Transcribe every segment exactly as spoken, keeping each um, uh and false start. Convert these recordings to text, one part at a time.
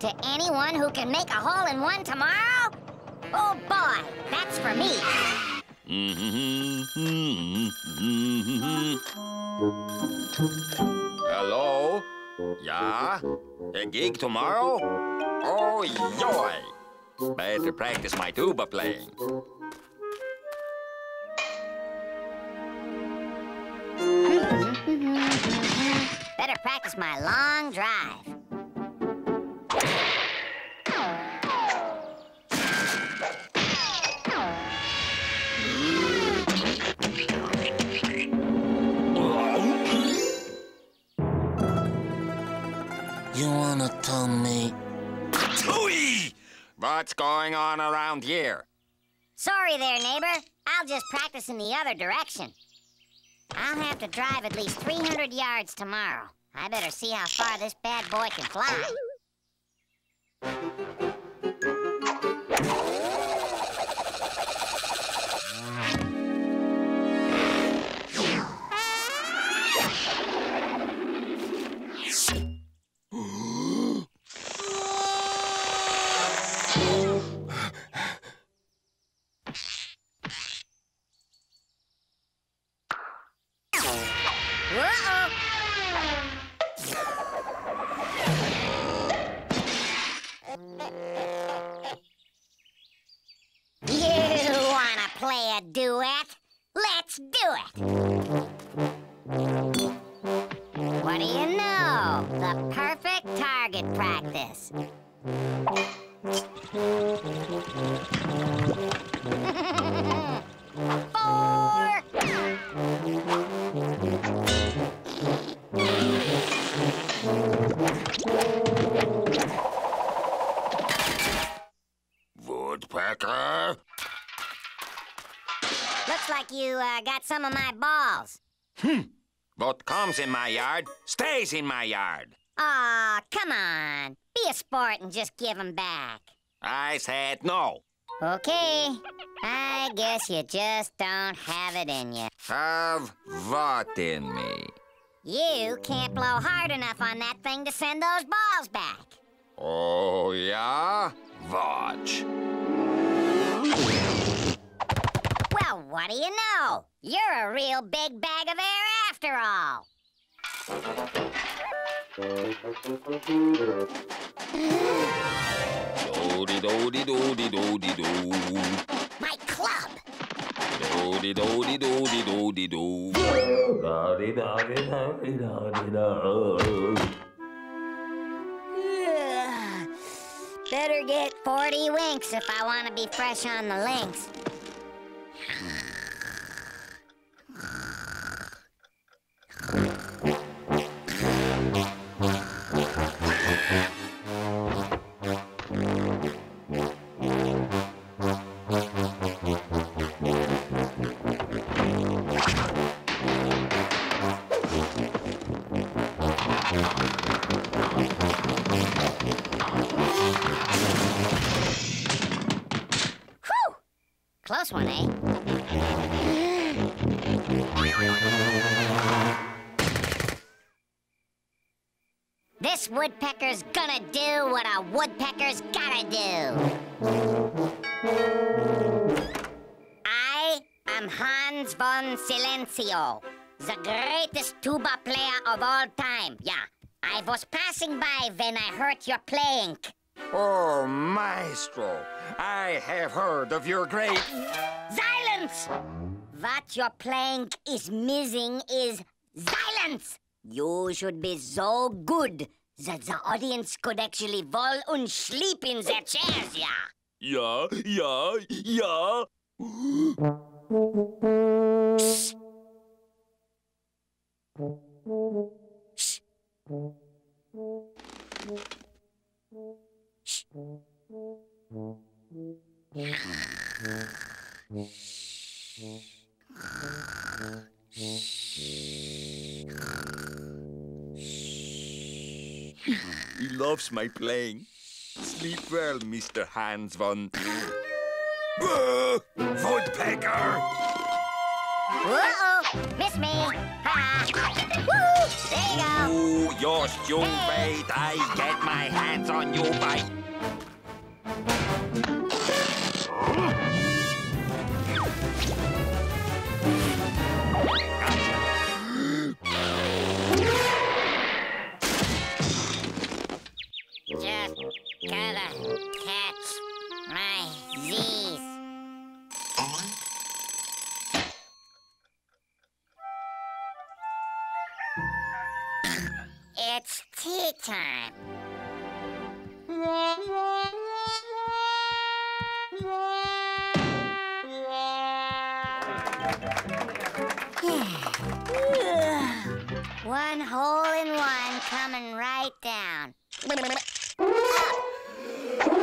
To anyone who can make a hole-in-one tomorrow? Oh boy, that's for me. Hello? Yeah? A gig tomorrow? Oh yoy! Better practice my tuba playing. Better practice my long drive. You wanna tell me? Tooey! What's going on around here? Sorry there, neighbor. I'll just practice in the other direction. I'll have to drive at least three hundred yards tomorrow. I better see how far this bad boy can fly. Some of my balls. Hmm. What comes in my yard stays in my yard. Aw, come on. Be a sport and just give them back. I said no. Okay. I guess you just don't have it in you. Have what in me? You can't blow hard enough on that thing to send those balls back. Oh, yeah? Watch. Well, what do you know? You're a real big bag of air after all. Doody doody doody doody do. My club. Doody doody doody doody do. Doody doody doody doody do. Better get forty winks if I want to be fresh on the links. Close one, eh? This woodpecker's gonna do what a woodpecker's gotta do. I am Hans von Silencio, the greatest tuba player of all time. Yeah, I was passing by when I heard your playing. Oh, maestro, I have heard of your great... Silence! What you're playing is missing is silence! You should be so good that the audience could actually fall and sleep in their chairs, yeah? Yeah, yeah, yeah. Shh. Shh. He loves my playing. Sleep well, Mister Hans von... Boo! Woodpecker! Uh-oh! Miss me! Ha! Woo! There you go! Ooh, you're stupid! Hey. I get my hands on you by... Just gotta catch my Z's. It's tea time. One hole in one coming right down. Woodpecker!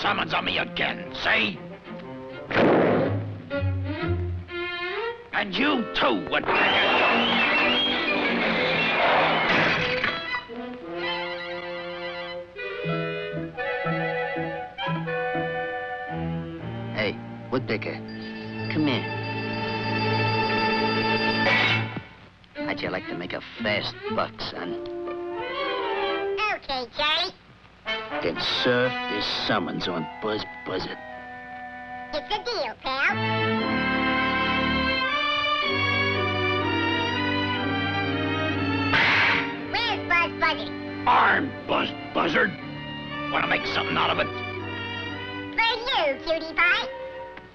Summons on me again, see? And you too, Woodpecker. Hey, Woodpecker, come here. How'd you like to make a fast buck, son? Okay, Johnny. Then serve this summons on Buzz Buzzard. It's a deal, pal. Where's Buzz Buzzard? Arm, Buzz Buzzard. Want to make something out of it? For you, cutie pie.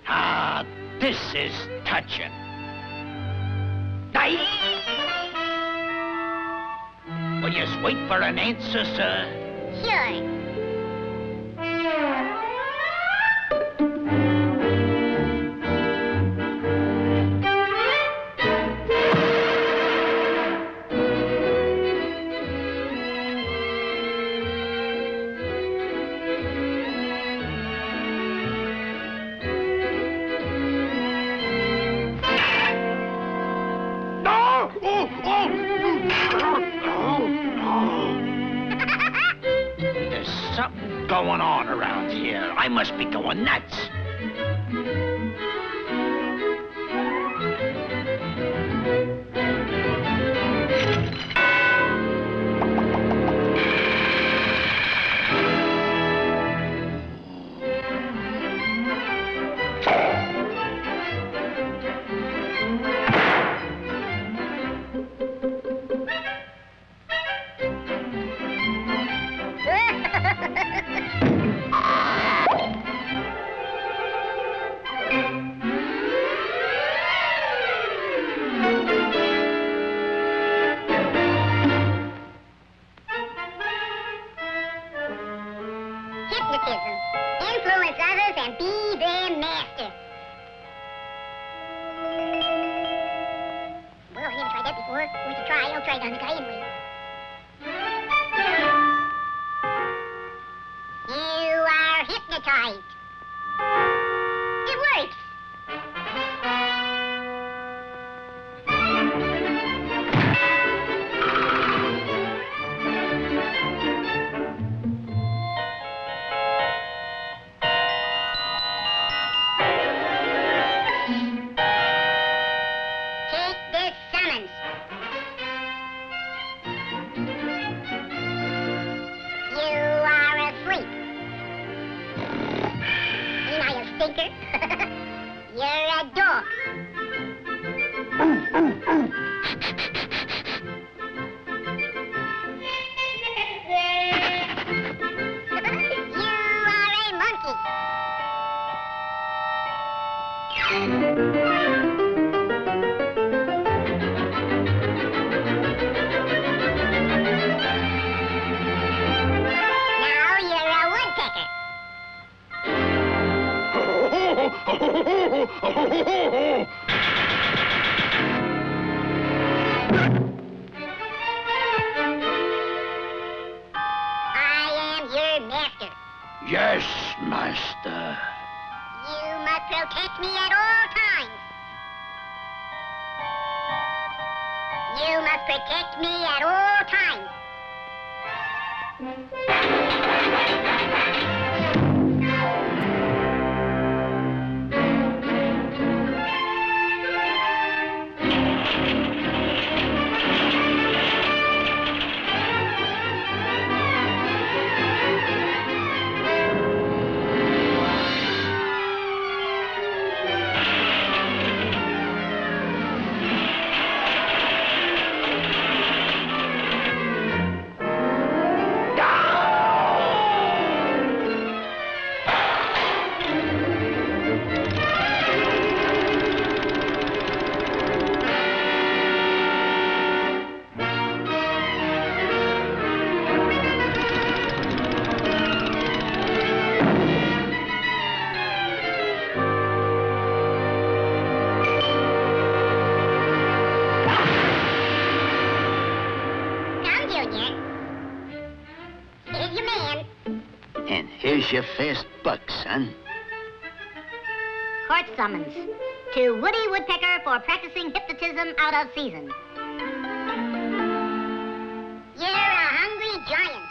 Ah, this is touching. Die. Will you wait for an answer, sir? Sure. You are asleep. Baker. You're a dork. Mm, mm, mm. You are a monkey. I am your master. Yes, master. You must protect me at all times. You must protect me at all times. Your first buck, son. Court summons to Woody Woodpecker for practicing hypnotism out of season. You're a hungry giant.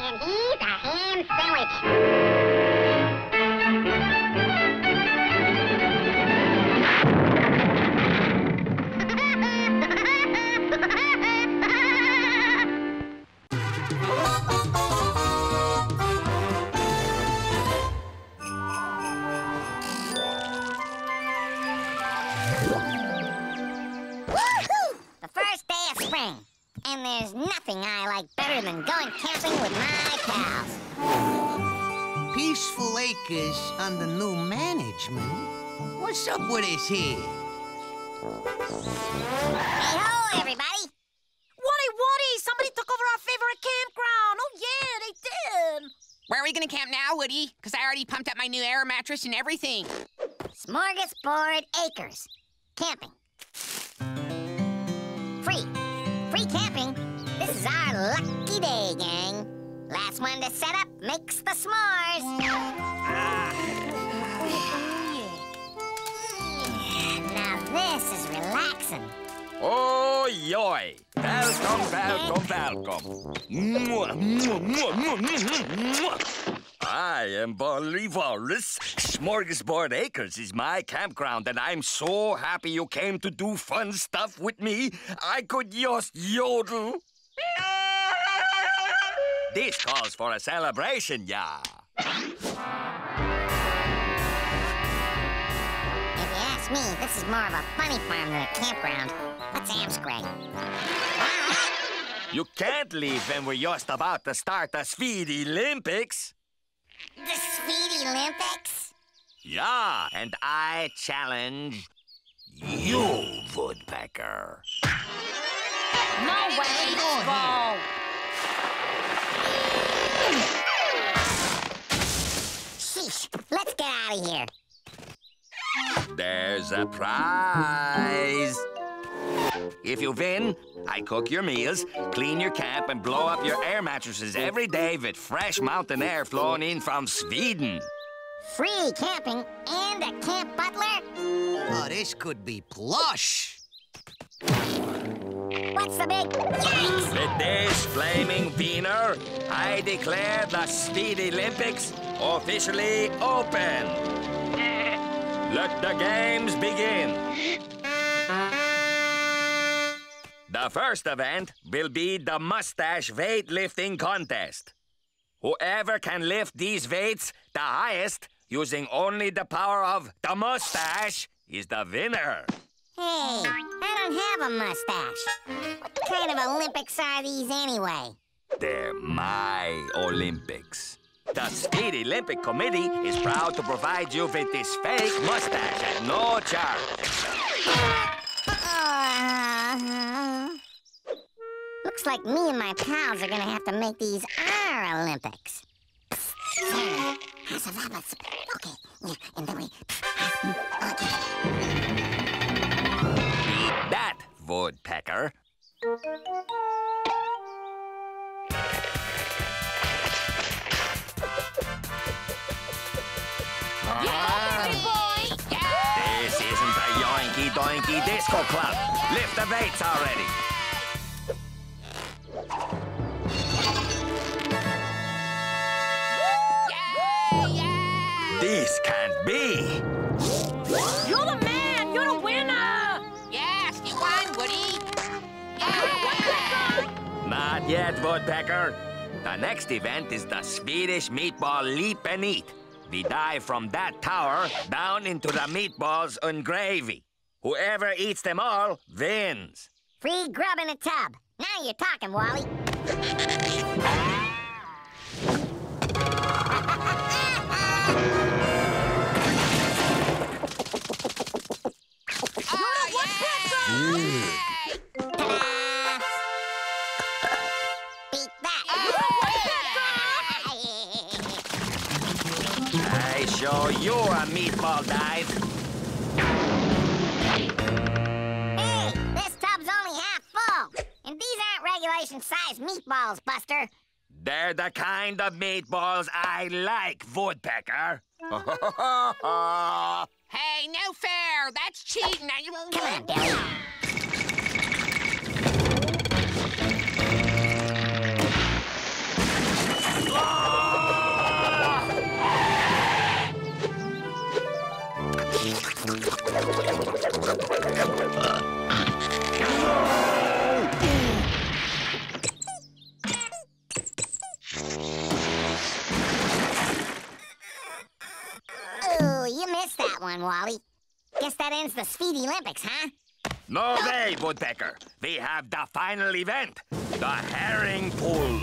And he's a ham sandwich. And there's nothing I like better than going camping with my pals. Peaceful Acres under new management? What's up with this here? Hey-ho, everybody! Woody, Woody! Somebody took over our favorite campground! Oh, yeah, they did! Where are we gonna camp now, Woody? Because I already pumped up my new air mattress and everything. Smorgasbord Acres. Camping. Free. Free camping. This is our lucky day, gang. Last one to set up makes the s'mores. Yeah, now this is relaxing. Oh, yoy. Welcome, welcome, welcome. Mwah, mwah, mwah, mwah, mwah, mwah. I am Bolivarus. Smorgasbord Acres is my campground, and I'm so happy you came to do fun stuff with me. I could just yodel. This calls for a celebration, yeah. If you ask me, this is more of a funny farm than a campground. Let's amscray. You can't leave when we're just about to start the Speedy Olympics. The Speedy Olympics? Yeah, and I challenge you, Woodpecker. No way, go! Sheesh, let's get out of here. There's a prize. If you win, I cook your meals, clean your camp, and blow up your air mattresses every day with fresh mountain air flown in from Sweden. Free camping and a camp butler? Oh, this could be plush. What's the big yikes? With this flaming wiener, I declare the Speedy Olympics officially open. Let the games begin. The first event will be the mustache weightlifting contest. Whoever can lift these weights the highest using only the power of the mustache is the winner. Hey, I don't have a mustache. What kind of Olympics are these anyway? They're my Olympics. The Speedy Olympic Committee is proud to provide you with this fake mustache at no charge. Looks like me and my pals are gonna have to make these our Olympics. Okay, yeah, and then we... Okay. Eat that, Woodpecker. You got it, boy! Yeah. This isn't a Yoinky Doinky Disco Club. Lift the weights already. Yeah, yeah. This can't be. You're the man. You're the winner. Yes, you won, Woody. Yeah. Not yet, Woodpecker. The next event is the Swedish meatball leap and eat. We dive from that tower down into the meatballs and gravy. Whoever eats them all wins. Free grub in a tub. Now you're talking, Wally. Oh, yeah. Beat that. I show you a meatball dive. Size meatballs, Buster. They're the kind of meatballs I like, Woodpecker. Hey, no fair. That's cheating. Come on, Billy. One, Wally. Guess that ends the Speedy Olympics, huh? No way, Woodpecker. We have the final event, the herring pool.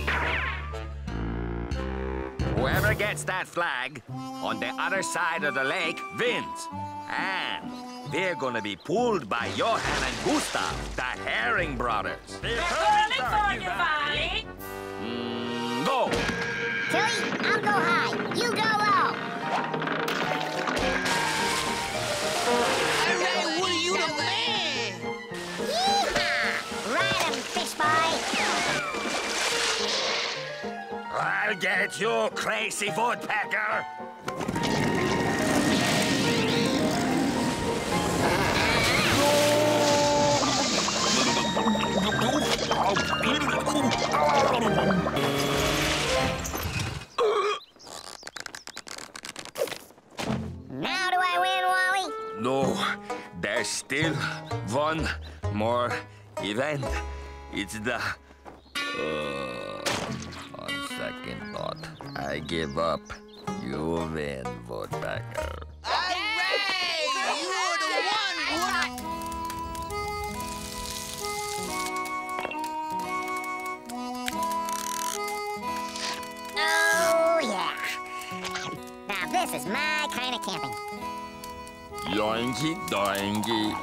Whoever gets that flag on the other side of the lake wins. And they're gonna be pulled by Johan and Gustav, the Herring Brothers. They're coming for you, buddy. Mm, go. Tilly, I'll go high. You go low. I'll get you, crazy Woodpecker! Now do I win, Wally? No, there's still one more event. It's the... Uh... Second thought. I give up. You win, Woodpecker. All right! You were the one, Woody! Oh, yeah. Now, this is my kind of camping. Yoinky doinky.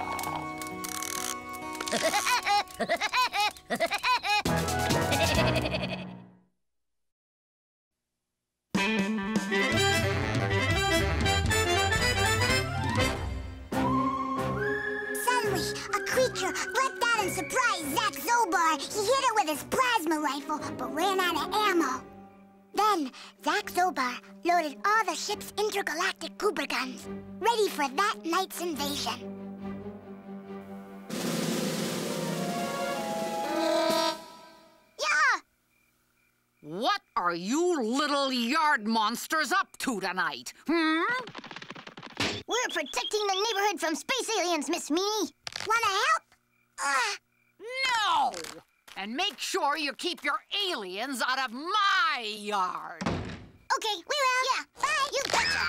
Leapt out in surprise, Zack Zobar. He hit it with his plasma rifle, but ran out of ammo. Then, Zack Zobar loaded all the ship's intergalactic Cooper guns, ready for that night's invasion. Yeah! What are you little yard monsters up to tonight, hmm? We're protecting the neighborhood from space aliens, Miss Meanie. Wanna help? Uh, no! And make sure you keep your aliens out of my yard. Okay, we will. Yeah, bye. You betcha.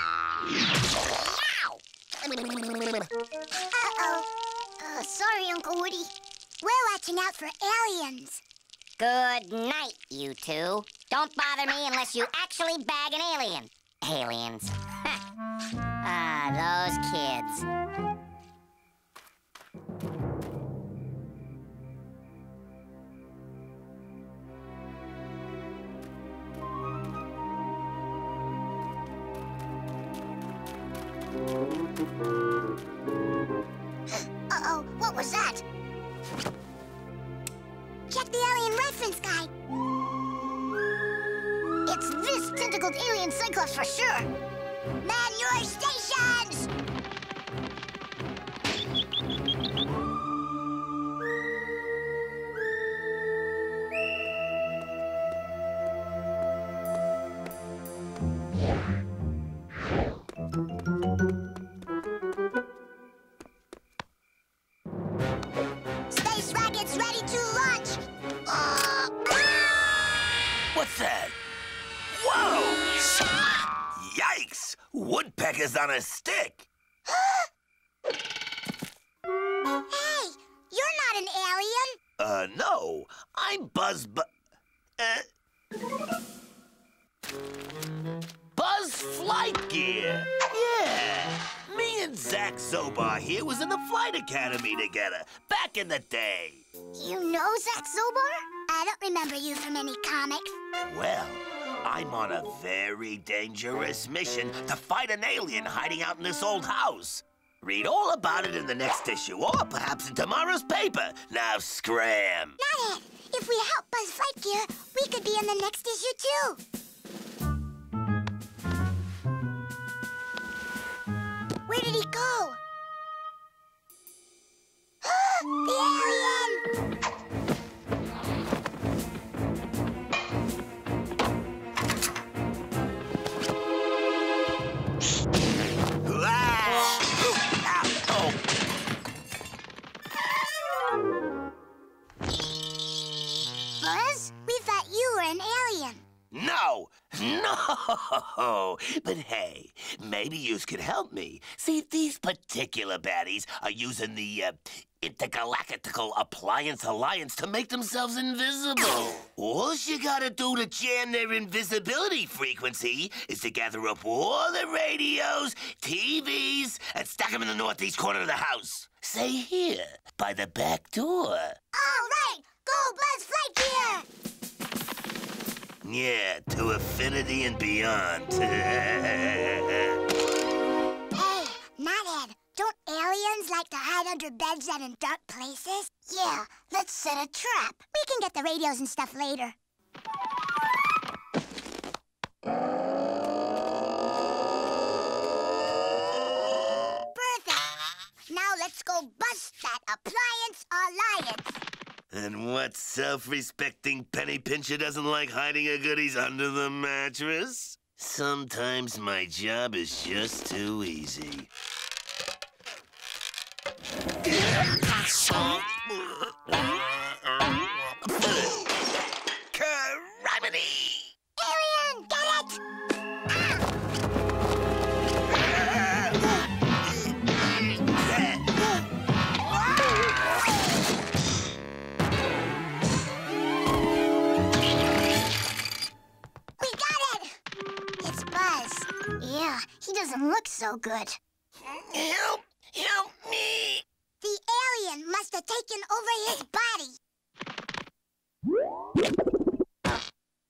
Ow! Uh-oh. Uh, sorry, Uncle Woody. We're watching out for aliens. Good night, you two. Don't bother me unless you actually bag an alien. Aliens. Ah, those kids. Uh-oh, what was that? Check the alien reference guide. It's this tentacled alien cyclops for sure. Man your stations! Woodpecker's on a stick. Hey, you're not an alien. Uh, no. I'm Buzz Bu... Uh... Buzz Flight Gear. Yeah. Me and Zack Zobar here was in the Flight Academy together back in the day. You know Zack Zobar? I don't remember you from any comics. Well... I'm on a very dangerous mission to fight an alien hiding out in this old house. Read all about it in the next issue, or perhaps in tomorrow's paper. Now scram! Not it! If we help Buzz Lightyear, we could be in the next issue too. Where did he go? The alien! No! No! But hey, maybe you could help me. See, these particular baddies are using the uh, Intergalactical Appliance Alliance to make themselves invisible. All you gotta do to jam their invisibility frequency is to gather up all the radios, T Vs, and stack them in the northeast corner of the house. Say here, by the back door. All right! Go Buzz Lightyear! Yeah, to infinity and beyond. Hey, Knothead, don't aliens like to hide under beds and in dark places? Yeah, let's set a trap. We can get the radios and stuff later. Perfect. Now let's go bust that appliance alliance. And what self-respecting penny pincher doesn't like hiding her goodies under the mattress? Sometimes my job is just too easy. Carimini! Alien, get it! Yeah, he doesn't look so good. Help! Help me! The alien must have taken over his body.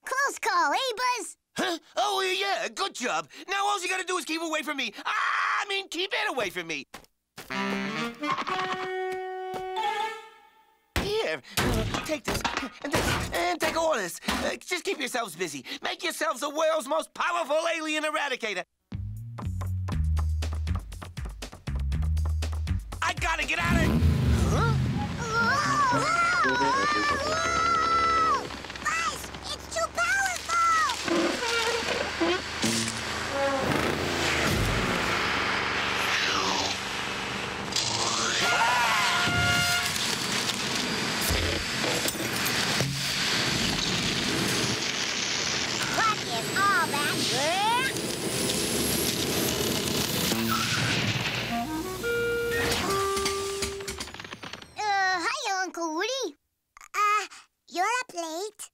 Close call, eh, Buzz? Huh? Oh, yeah, good job. Now all you gotta do is keep away from me. Ah, I mean, keep it away from me. Here, take this, and this, and take all this. Uh, just keep yourselves busy. Make yourselves the world's most powerful alien eradicator. I gotta get out of here! Huh? Whoa, whoa, whoa! Buzz, it's too powerful! Ah! is all that. Uh, hi, Uncle Woody. Uh, you're up late.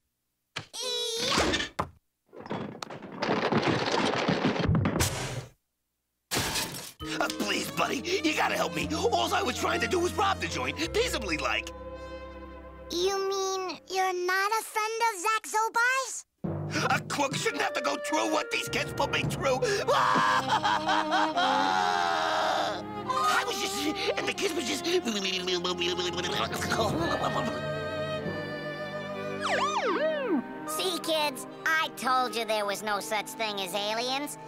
Uh, please, buddy, you gotta help me. All I was trying to do was rob the joint, peaceably like. You mean you're not a friend of Zack Zobar's? A crook shouldn't have to go through what these kids put me through. I was just, and the kids were just. See, kids, I told you there was no such thing as aliens.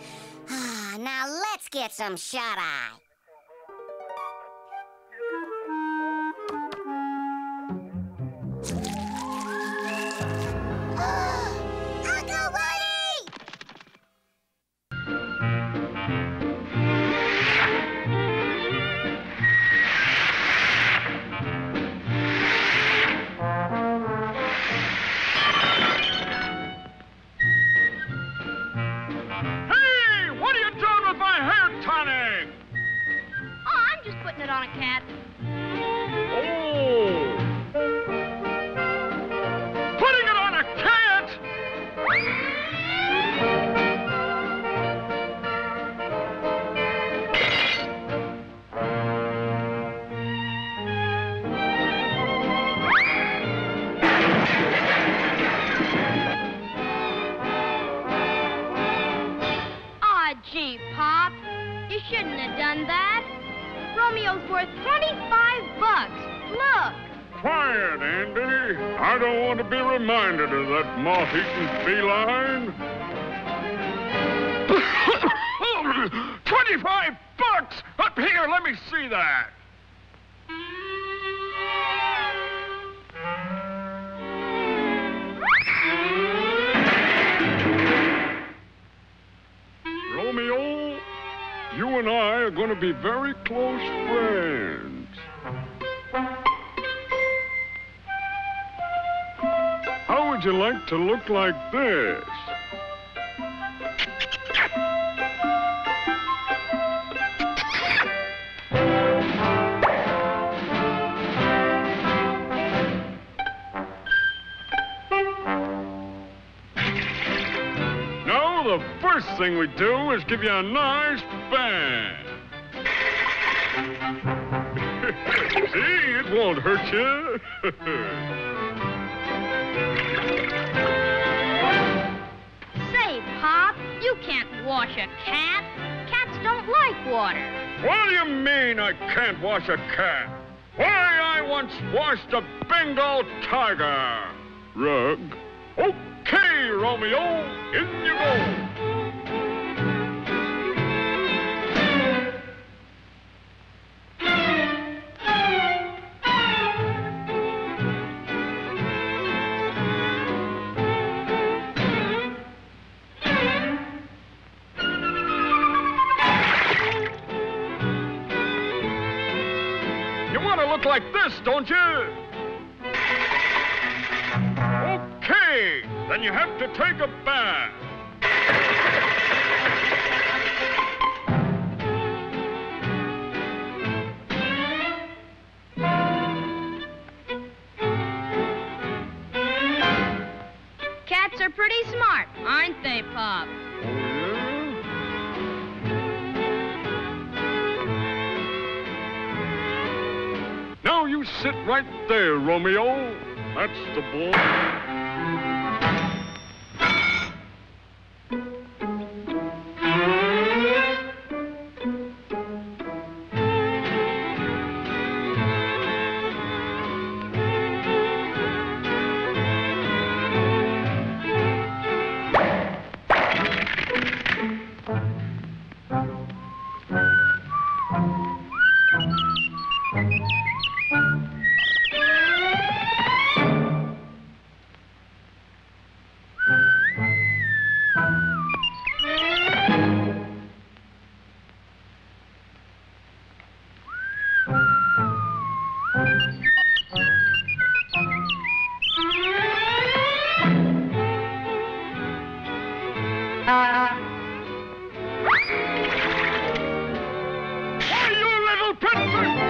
Now let's get some shut-eye. Uncle Woody! Hey, what are you doing with my hair tonic? Oh, I'm just putting it on a cat. Done that? Romeo's worth twenty-five bucks. Look. Quiet, Andy. I don't want to be reminded of that moth-eaten feline. twenty-five bucks! Up here, let me see that. You and I are going to be very close friends. How would you like to look like this? The first thing we do is give you a nice bang. See, it won't hurt you. Say, Pop, you can't wash a cat. Cats don't like water. What do you mean I can't wash a cat? Why, I once washed a Bengal tiger. Rug. Oh. Okay, Romeo, in you go. You want to look like this, don't you? Then you have to take a bath. Cats are pretty smart, aren't they, Pop? Oh, yeah? Now you sit right there, Romeo. That's the boy. Why, you little princess!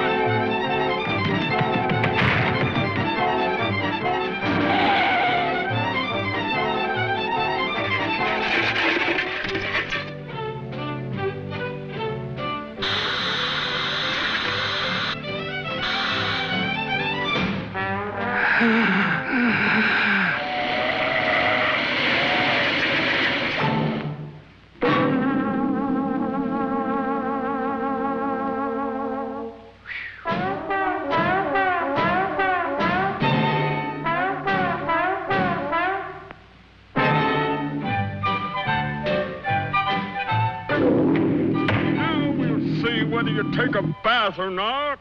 Take a bath or not?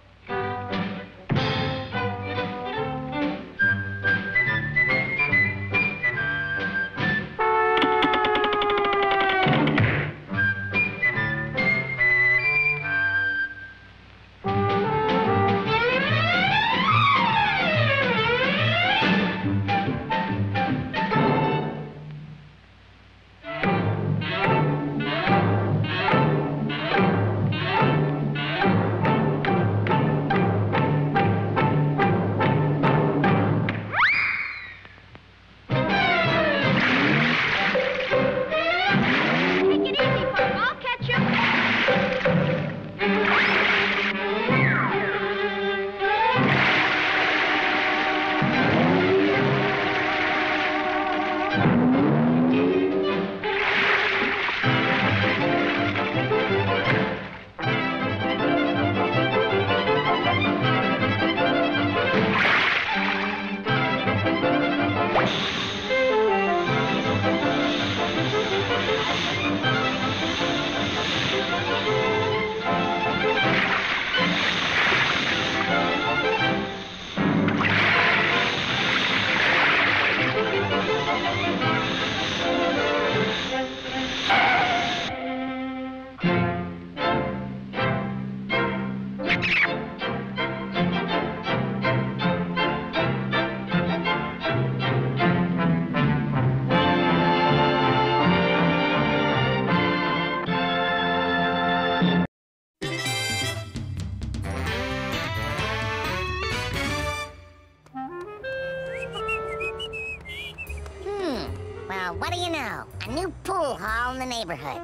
Neighborhood.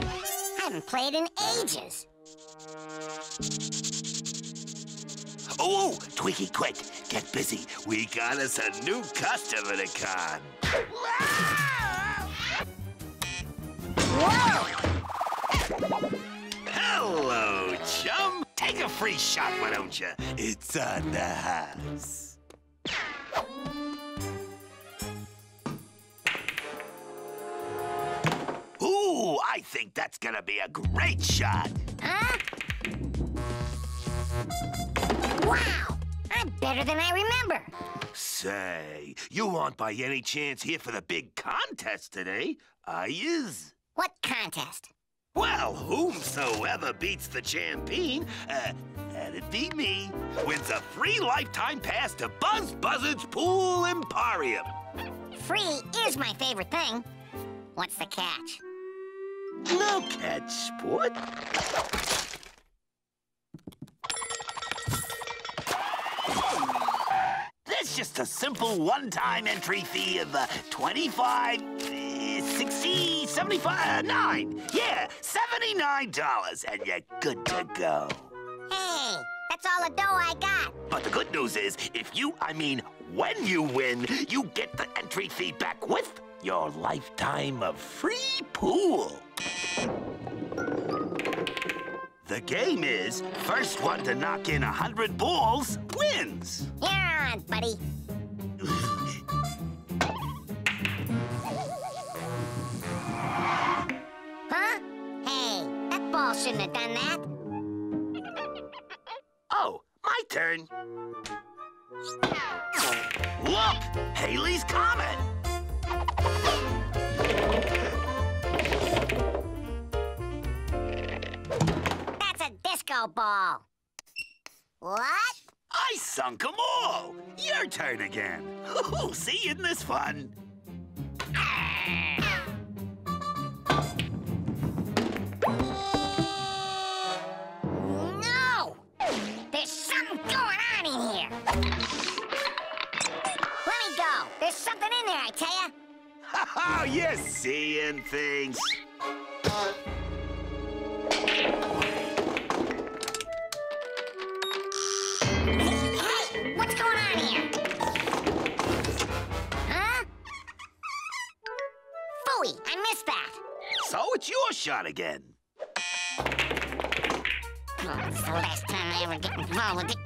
I haven't played in ages. Oh, Twiggy, quick, get busy. We got us a new customer to con. Whoa! Whoa! Hello, chum. Take a free shot, why don't you? It's on the house. I think that's gonna be a great shot. Huh? Wow! I'm better than I remember. Say, you aren't by any chance here for the big contest today, are yous? What contest? Well, whomsoever beats the champion, uh, that'd be me, wins a free lifetime pass to Buzz Buzzard's Pool Emporium. Free is my favorite thing. What's the catch? No catch, sport. There's just a simple one-time entry fee of uh, twenty-five, uh, sixty, seventy-five, uh, nine. Yeah, seventy-nine dollars, and you're good to go. Hey, that's all the dough I got. But the good news is, if you, I mean, when you win, you get the entry fee back with your lifetime of free pool. The game is, first one to knock in a hundred balls wins. Yeah, on, buddy. Huh? Hey, that ball shouldn't have done that. Oh, my turn. Look, Haley's Comet. Disco ball. What? I sunk them all. Your turn again. See, isn't this fun? You're seeing things. Hey, what's going on here? Huh? Phooey, I missed that. So it's your shot again. Oh, that's the last time I ever get involved with it.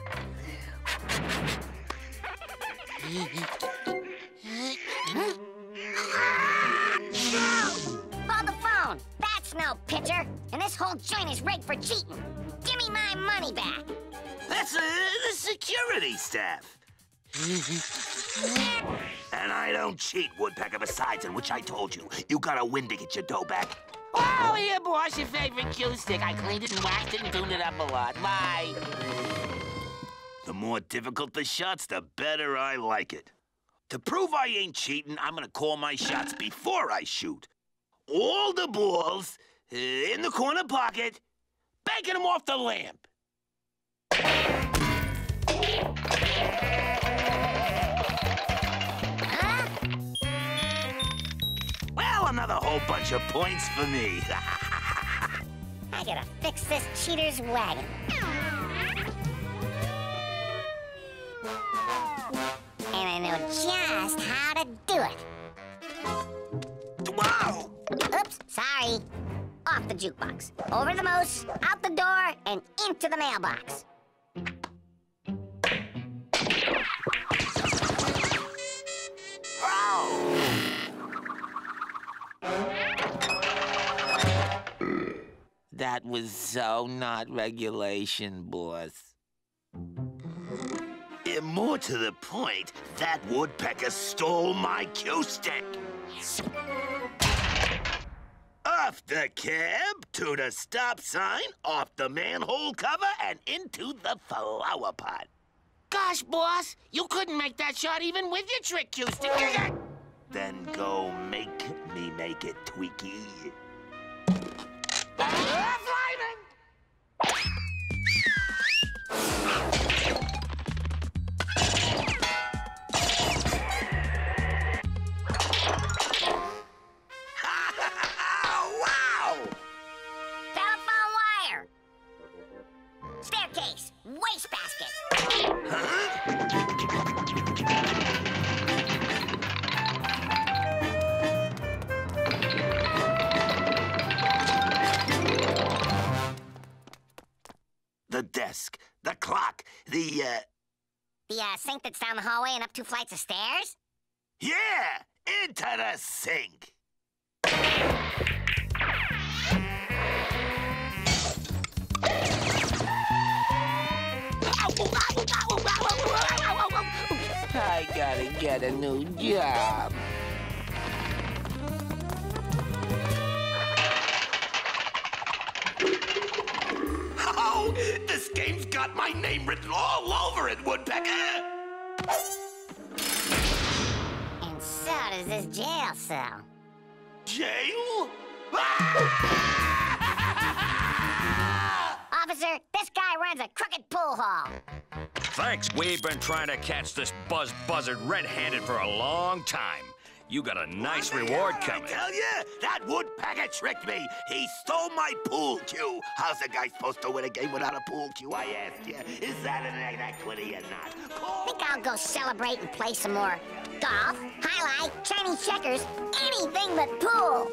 No, pitcher, and this whole joint is rigged for cheating. Give me my money back. That's uh, the security staff. And I don't cheat, Woodpecker. Besides, in which I told you, you gotta win to get your dough back. Oh, here, boss, your favorite cue stick. I cleaned it and waxed it and tuned it up a lot. Bye. The more difficult the shots, the better I like it. To prove I ain't cheating, I'm gonna call my shots before I shoot. All the balls uh, in the corner pocket, banking them off the lamp. Huh? Well, another whole bunch of points for me. I gotta fix this cheater's wagon. And I know just how to do it. Wow! Oops, sorry. Off the jukebox, over the mouse, out the door, and into the mailbox. Oh. That was so not regulation, boss. And more to the point, that woodpecker stole my cue stick. Off the cab, to the stop sign, off the manhole cover, and into the flower pot. Gosh, boss, you couldn't make that shot even with your trick, Houston. Then go make me make it, Tweaky. Ah, staircase, wastebasket. Huh? The desk, the clock, the, uh... The, uh, sink that's down the hallway and up two flights of stairs? Yeah! Into the sink! I gotta get a new job. Oh, this game's got my name written all over it, Woodpecker! And so does this jail cell. Jail? Officer, this guy runs a crooked pool hall. Thanks, we've been trying to catch this Buzz Buzzard red-handed for a long time. You got a nice well, reward yeah, coming. I tell you, that woodpecker tricked me. He stole my pool cue. How's a guy supposed to win a game without a pool cue, I ask you? Is that an equity or not? Call Think I'll go celebrate and play some more golf, highlight, Chinese checkers, anything but pool.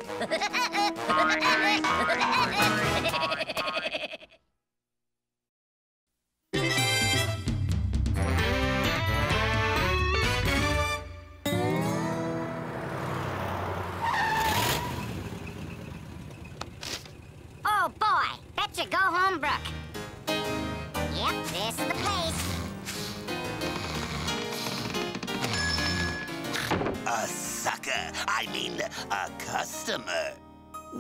Oh boy, that's your go-home brook. Yep, this is the place. A sucker, I mean a customer.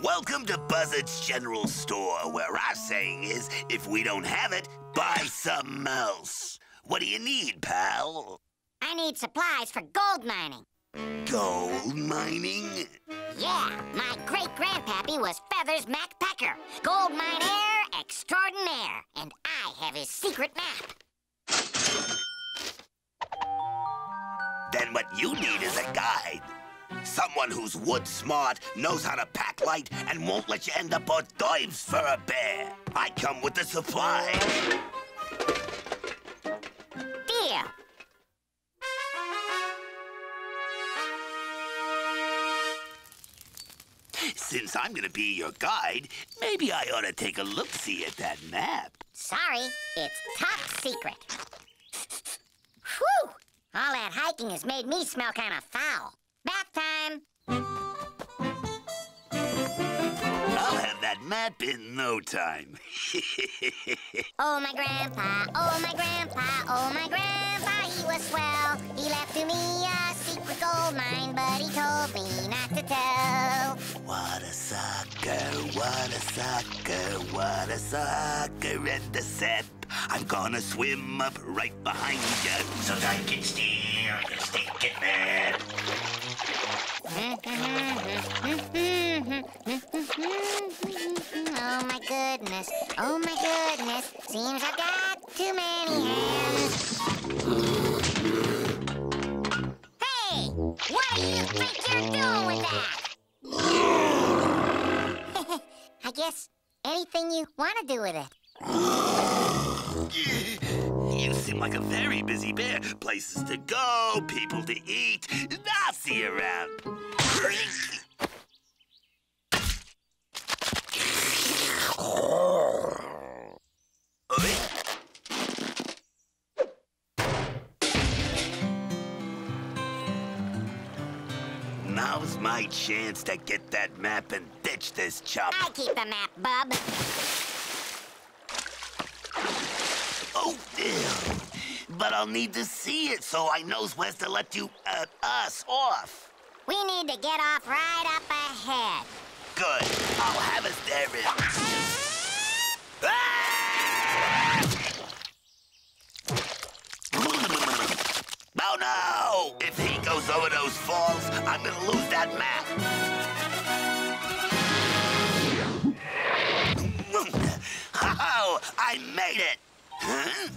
Welcome to Buzzard's General Store, where our saying is, if we don't have it, buy something else. What do you need, pal? I need supplies for gold mining. Gold mining? Yeah, my great-grandpappy was Feathers Mac Pecker, gold miner extraordinaire, and I have his secret map. Then what you need is a guide. Someone who's wood smart, knows how to pack light, and won't let you end up on dives for a bear. I come with the supplies. Dear. Since I'm gonna be your guide, maybe I ought to take a look-see at that map. Sorry, it's top secret. Whew! All that hiking has made me smell kind of foul. Bath time! I'll have that map in no time. Oh, my grandpa, oh, my grandpa, oh, my grandpa, he was swell. He left to me a secret gold mine, but he told me not to tell. What a sucker, what a sucker, what a sucker at the set. I'm gonna swim up right behind you so that I can steal your stinking man. Oh my goodness, oh my goodness, seems I've got too many hands. Hey, what do you think you're doing with that? I guess anything you want to do with it. You seem like a very busy bear. Places to go, people to eat. I'll see you around. Now's my chance to get that map and ditch this chump. I keep the map, bub. Oh, ew. But I'll need to see it so I knows where's to let you, uh, us off. We need to get off right up ahead. Good. I'll have us there in... Ah! Oh, no! If he goes over those falls, I'm gonna lose that map. Oh, I made it! Huh?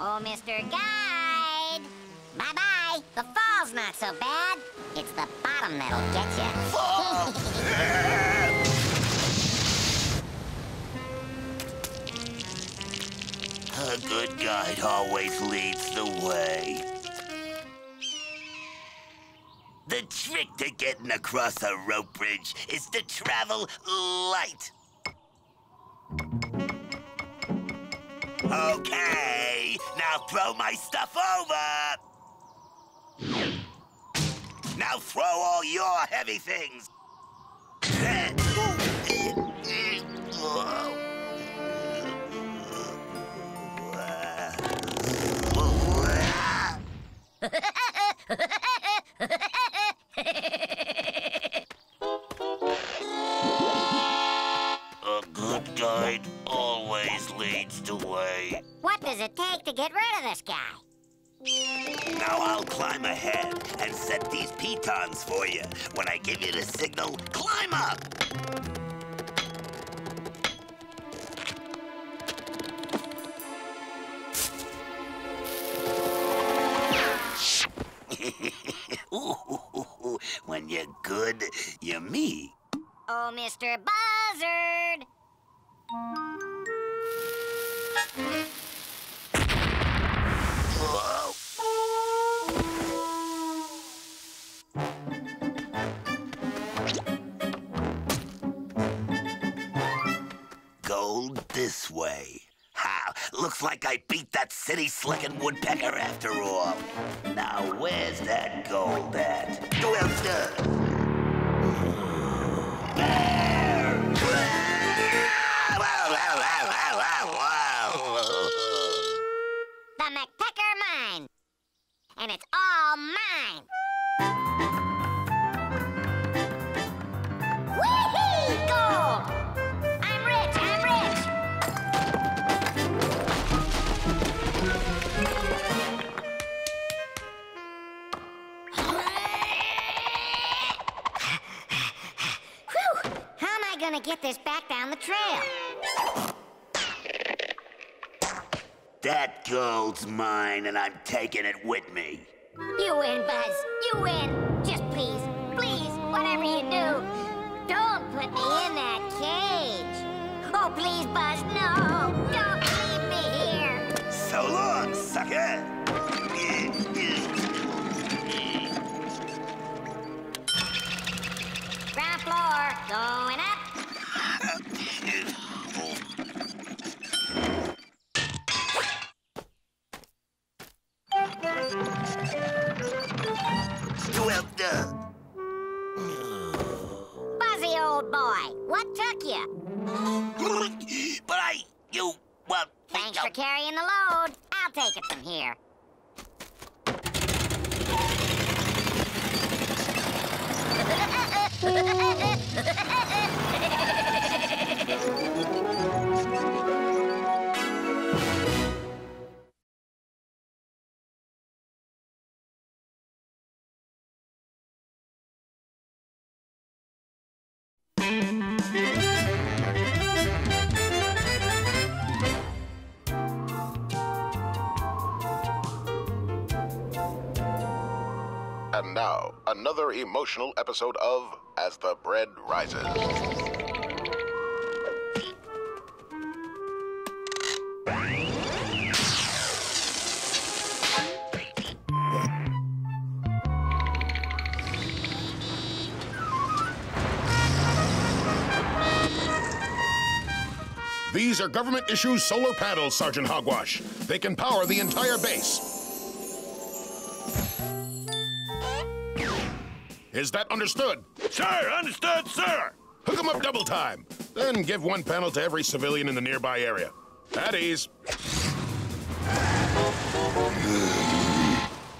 Oh, Mister Guide! Bye-bye! The fall's not so bad. It's the bottom that'll get you. Fall! A good guide always leads the way. The trick to getting across a rope bridge is to travel light. Okay, now throw my stuff over! Now throw all your heavy things! A good guide always leads the way. What does it take to get rid of this guy? Now I'll climb ahead and set these pitons for you. When I give you the signal, climb up! Ooh, when you're good, you're me. Oh, Mister Buzzard! Whoa. Go this way. Ha! Looks like I beat that city-slicking woodpecker after all. Now where's that gold at? Go after. The Mac Pecker mine, and it's all mine. Wee-hee, gold! I'm rich, I'm rich. Whew! How am I gonna get this back down the trail? That gold's mine, and I'm taking it with me. You win, Buzz. You win. Just please, please please, Buzz, no! Don't leave me here! So long, sucker! Ground floor, going up! Buzzy, old boy, what took you? But I... you... well... Thanks for carrying the load. I'll take it from here. And now, another emotional episode of As the Bread Rises. These are government-issued solar panels, Sergeant Hogwash. They can power the entire base. Is that understood? Sure, understood, sir! Hook them up double time. Then give one panel to every civilian in the nearby area. At ease.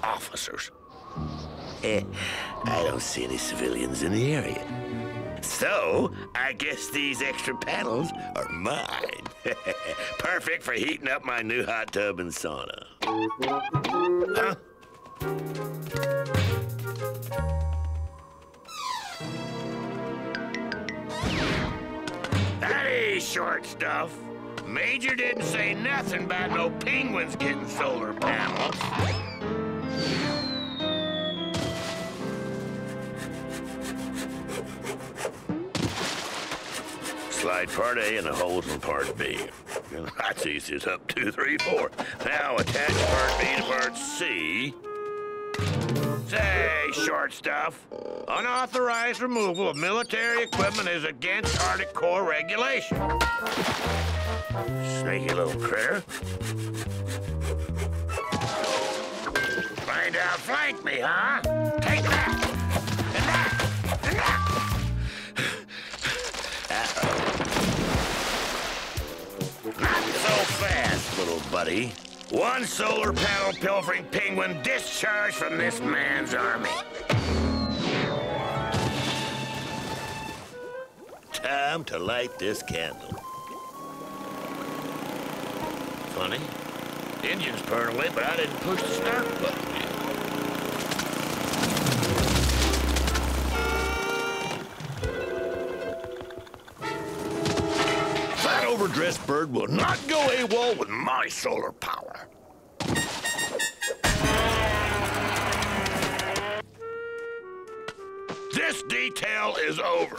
Officers. Eh, I don't see any civilians in the area. So, I guess these extra panels are mine. Perfect for heating up my new hot tub and sauna. Huh? That is short stuff. Major didn't say nothing about no penguins getting solar panels. Slide part A and the holes in part B. That's easy as up two, three, four. Now attach part B to part C. Say, short stuff, unauthorized removal of military equipment is against Arctic Core regulation. Sneaky little critter. Trying to outflank me, huh? Take that! And that! And that! Uh-oh. Not so fast, little buddy. One solar panel pilfering penguin discharged from this man's army. Time to light this candle. Funny. Engines turned lit, but I didn't push the start button. Overdressed bird will not go AWOL with my solar power. This detail is over.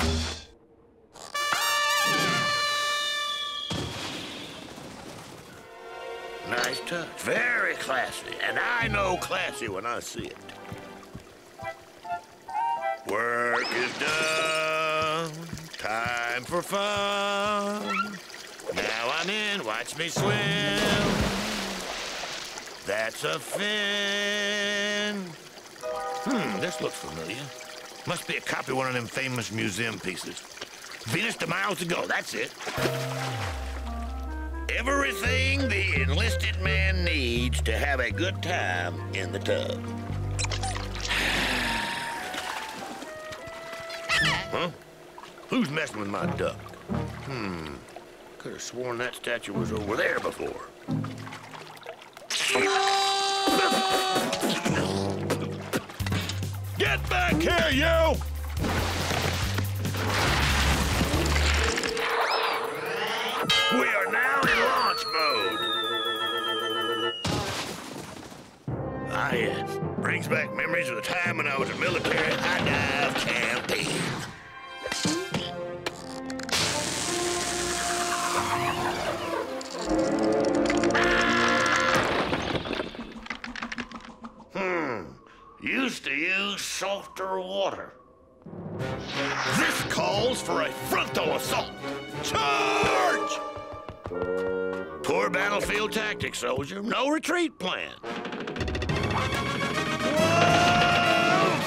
Nice touch. Very classy, and I know classy when I see it. Work is done. Time for fun. Now I'm in, watch me swim. That's a fin. Hmm, this looks familiar. Must be a copy of one of them famous museum pieces. Venus de Milo to go, that's it. Everything the enlisted man needs to have a good time in the tub. Huh? Who's messing with my duck? Hmm. I could have sworn that statue was over there before. Get back here, you! We are now in launch mode. Ah, yes. Brings back memories of the time when I was a military high dive campaign. softer water. This calls for a frontal assault. Charge! Poor battlefield tactics, soldier. No retreat plan. Whoa!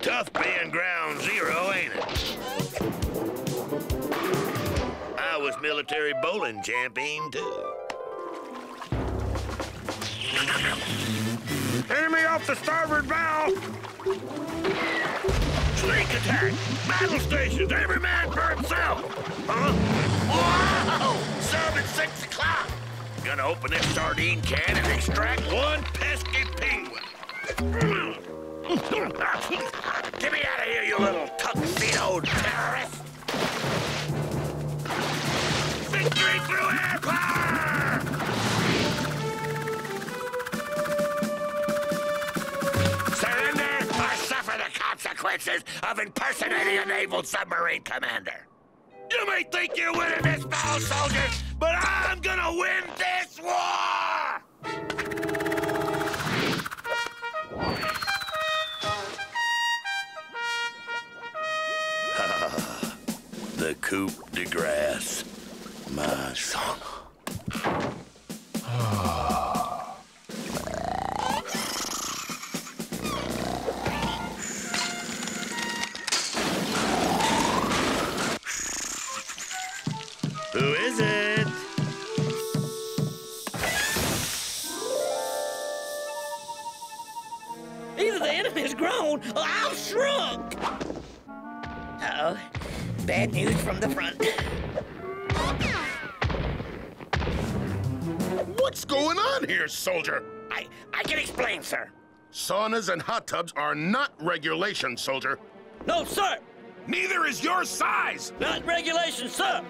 Tough being ground zero, ain't it? I was military bowling champion, too. Enemy off the starboard bow! Sneak attack! Battle stations! Every man for himself! Huh? Whoa! Serve at six o'clock! Gonna open this sardine can and extract one pesky penguin! Get me out of here, you little tuxedoed terrorist! Victory through air power! Consequences of impersonating a naval submarine commander. You may think you're winning this battle, soldiers, but I'm gonna win this war! The coup de grace, my son. Who is it? Either the enemy's grown or I've shrunk! Uh-oh. Bad news from the front. What's going on here, soldier? I, I can explain, sir. Saunas and hot tubs are not regulation, soldier. No, sir! Neither is your size! Not regulation, sir!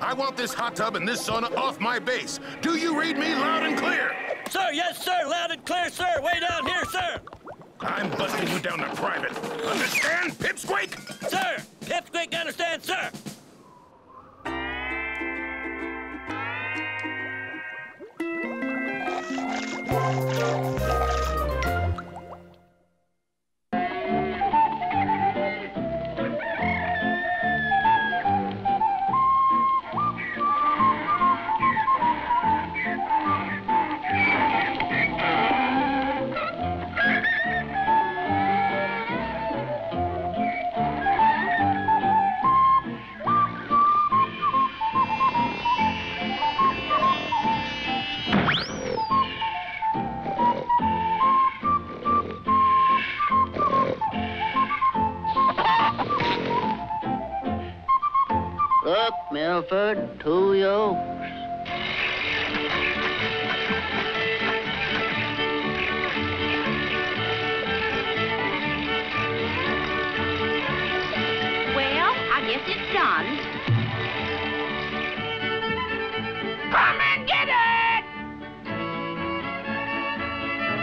I want this hot tub and this sauna off my base. Do you read me loud and clear? Sir, yes, sir. Loud and clear, sir. Way down here, sir. I'm busting you down to private. Understand, Pipsqueak? Sir, Pipsqueak understands, sir. Up, Milford, two yolks. Well, I guess it's done. Come and get it!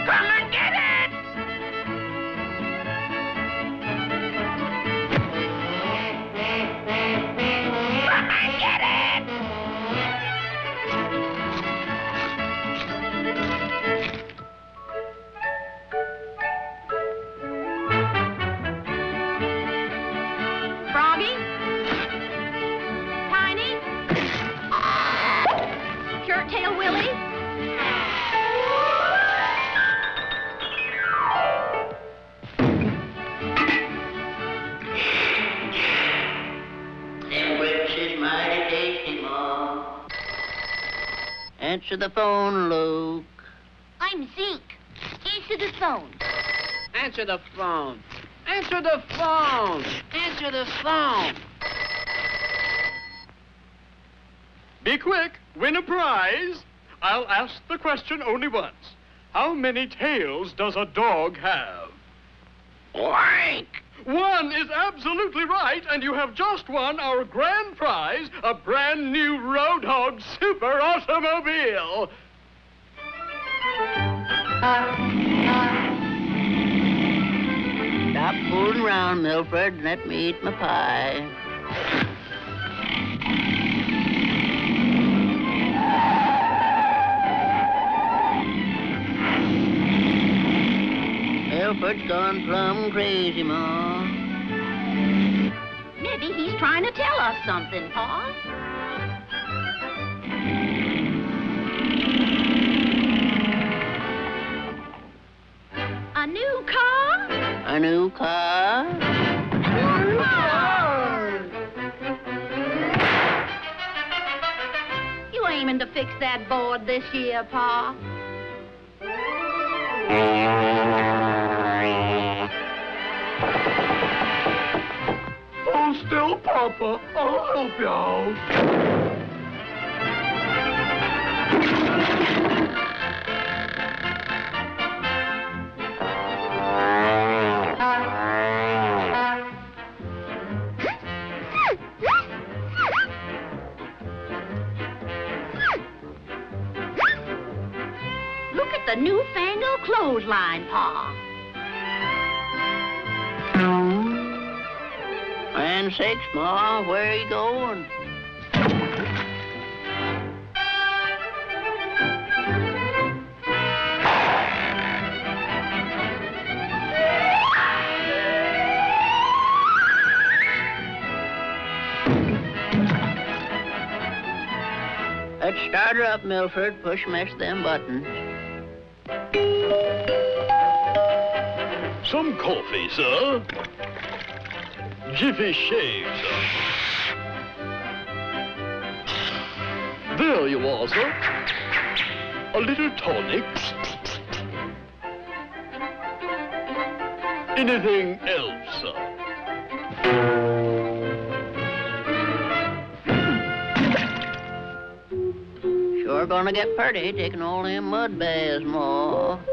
Come and get it! Answer the phone, Luke. I'm Zeke. Answer the phone. Answer the phone. Answer the phone. Answer the phone. Be quick. Win a prize. I'll ask the question only once. How many tails does a dog have? Blank. One is absolutely right, and you have just won our grand prize, a brand new Roadhog Super Automobile. Stop fooling around, Milford, and let me eat my pie. Cowper's gone plumb crazy, Ma. Maybe he's trying to tell us something, Pa. A new car? A new car? A new car! You aiming to fix that board this year, Pa? Oh, still, Papa. I'll help you out. The newfangled clothesline, Pa. And six, Ma, where are you going? Let's start her up, Milford. Push mess them buttons. Some coffee, sir. Jiffy shave, sir. There you are, sir. A little tonic. Anything else, sir? Sure gonna get pretty taking all them mud baths, Ma.